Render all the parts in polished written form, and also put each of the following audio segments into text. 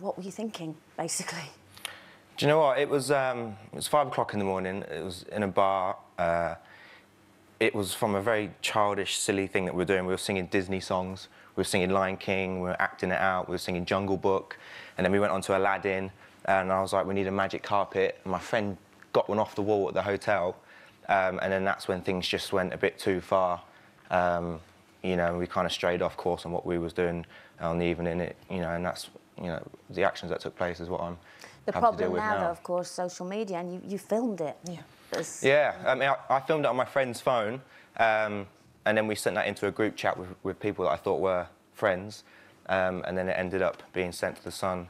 what were you thinking, basically? Do you know what? It was 5 o'clock in the morning. It was in a bar. It was from a very childish, silly thing that we were doing. We were singing Disney songs. We were singing Lion King. We were acting it out. We were singing Jungle Book. And then we went on to Aladdin. And I was like, we need a magic carpet. And my friend got one off the wall at the hotel. And then that's when things just went a bit too far. You know, we kind of strayed off course on what we was doing on the evening. And that's, the actions that took place is what I'm having to deal with now. The problem now, though, of course, social media, and you filmed it. Yeah. Yeah, I mean, I filmed it on my friend's phone, and then we sent that into a group chat with people that I thought were friends, and then it ended up being sent to The Sun.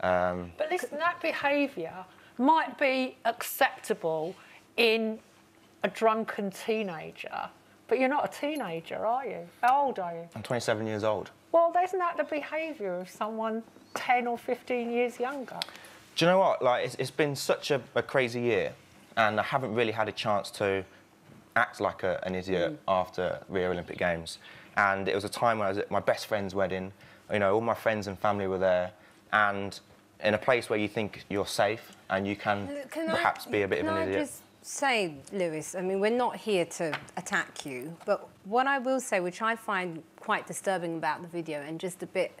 But listen, that behaviour might be acceptable in a drunken teenager, but you're not a teenager, are you? How old are you? I'm 27 years old. Well, isn't that the behaviour of someone 10 or 15 years younger? Do you know what? Like, it's been such a crazy year. And I haven't really had a chance to act like an idiot after Rio Olympic Games. And it was a time when I was at my best friend's wedding. You know, all my friends and family were there. And in a place where you think you're safe and you can perhaps be a bit of an idiot. Just say, Louis, I mean, we're not here to attack you. But what I will say, which I find quite disturbing about the video and just a bit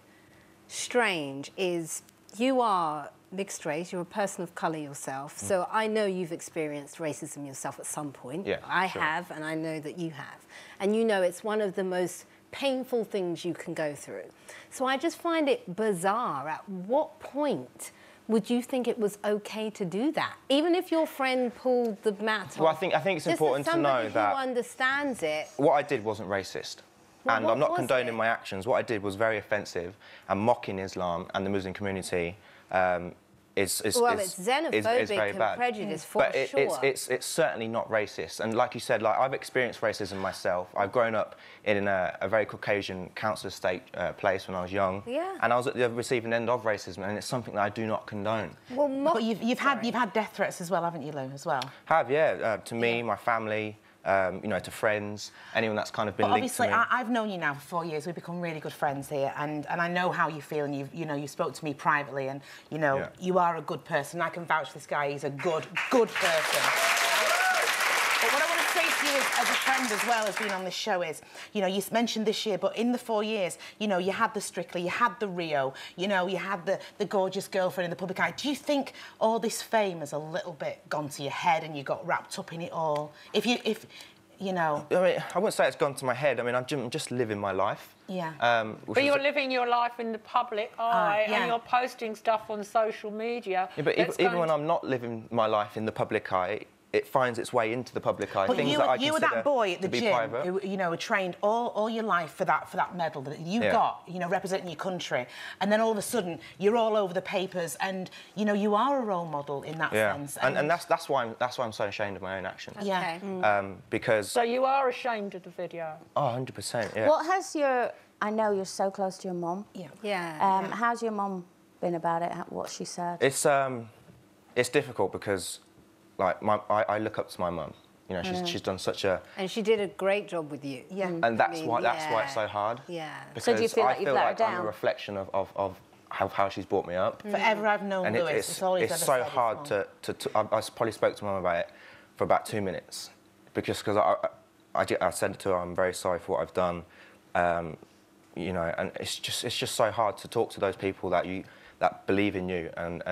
strange, is you are mixed race, you're a person of colour yourself, so I know you've experienced racism yourself at some point. Yeah, I have, and I know that you have. And you know it's one of the most painful things you can go through. So I just find it bizarre. At what point would you think it was OK to do that? Even if your friend pulled the mat off. Well, I think it's important to know that... who understands it... What I did wasn't racist. And I'm not condoning my actions. What I did was very offensive and mocking Islam and the Muslim community. It's xenophobic and prejudice for sure. But it's certainly not racist. And like you said, like, I've experienced racism myself. I've grown up in a very Caucasian council estate place when I was young. Yeah. And I was at the receiving end of racism, and it's something that I do not condone. Well, but you've had death threats as well, haven't you, Lou? As well. Have, yeah. To me, my family. You know, to friends, anyone that's kind of been linked to me. Obviously, I've known you now for 4 years. We've become really good friends here, and I know how you feel. And you spoke to me privately, and you are a good person. I can vouch for this guy. He's a good person. But what I want to say to you is, as a friend as well as being on this show, is, you mentioned this year, but in the 4 years, you had the Strictly, you had the Rio, you had the gorgeous girlfriend in the public eye. Do you think all this fame has a little bit gone to your head and you got wrapped up in it all? I mean, I wouldn't say it's gone to my head. I mean, I'm just living my life. Yeah. But you're living your life in the public eye, and you're posting stuff on social media. Yeah, but even when I'm not living my life in the public eye, it finds its way into the public eye. But you were that boy at the gym who, trained all your life for that medal that you got, representing your country. And then all of a sudden, you're all over the papers, and, you are a role model in that sense. And that's why I'm so ashamed of my own actions. Yeah. Okay. Because... So you are ashamed of the video? Oh, 100%, yeah. What has your... I know you're so close to your mum. Yeah. Yeah. How's your mum been about it? What's she said? It's difficult because... Like, I look up to my mum. She's done such a... And she did a great job with you. Yeah. And that's why it's so hard. Yeah. Because so do you feel like you've let her down? I'm a reflection of how she's brought me up. Forever I've known Louis. And it's so hard to... I probably spoke to Mum about it for about 2 minutes. Because I said to her, I'm very sorry for what I've done. And it's just so hard to talk to those people that believe in you and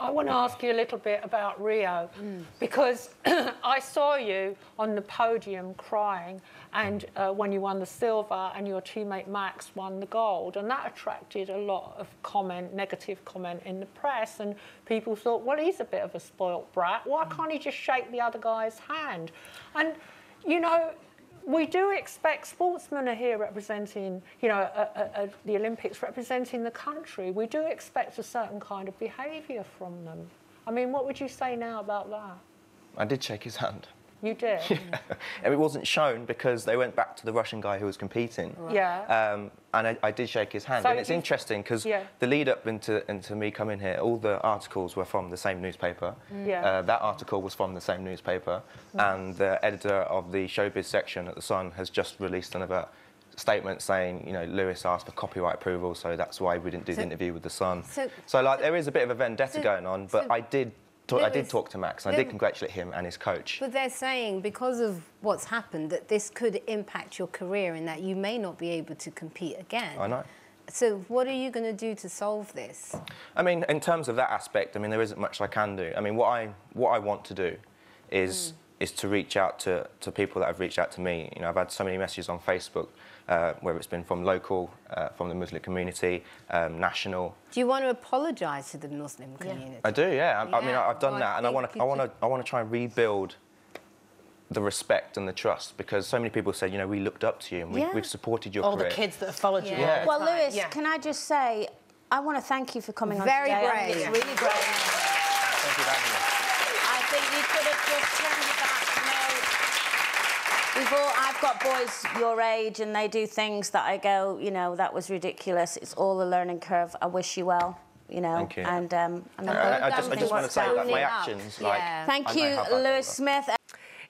I want to ask you a little bit about Rio, because I saw you on the podium crying, and when you won the silver and your teammate Max won the gold, and that attracted a lot of negative comment in the press, and people thought, well, he's a bit of a spoilt brat. Why can't he just shake the other guy's hand? And, we do expect sportsmen are here representing, the Olympics, representing the country. We do expect a certain kind of behaviour from them. I mean, what would you say now about that? I did shake his hand. You did? Yeah. And it wasn't shown because they went back to the Russian guy who was competing. Right. Yeah. And I did shake his hand. So and it's interesting because the lead-up into me coming here, all the articles were from the same newspaper. Yeah. That article was from the same newspaper. And the editor of the showbiz section at The Sun has just released another statement saying, you know, Louis asked for copyright approval, so that's why we didn't do the interview with The Sun. So there is a bit of a vendetta going on, but I did talk to Max, and I did congratulate him and his coach. But they're saying, because of what's happened, that this could impact your career and that you may not be able to compete again. I know. So what are you going to do to solve this? I mean, in terms of that aspect, I mean, there isn't much I can do. I mean, what I want to do is to reach out to people that have reached out to me. You know, I've had so many messages on Facebook, whether it's been from local, from the Muslim community, national. Do you want to apologise to the Muslim community? Yeah. I do, yeah. I mean, I've done that, and I want to try and rebuild the respect and the trust, because so many people said, you know, we looked up to you and we've supported your career. All the kids that have followed you. Yeah. Well, Louis, can I just say, I want to thank you for coming on today. Very brave. It's really brave. Thank you for having me. I think you could have just turned it back. I've got boys your age, and they do things that I go, you know, that was ridiculous. It's all a learning curve. I wish you well. You know, thank you. And I just want to say that my actions, thank you, Louis Smith.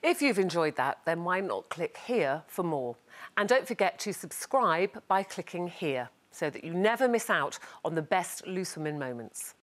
If you've enjoyed that, then why not click here for more? And don't forget to subscribe by clicking here, so that you never miss out on the best Loose Women moments.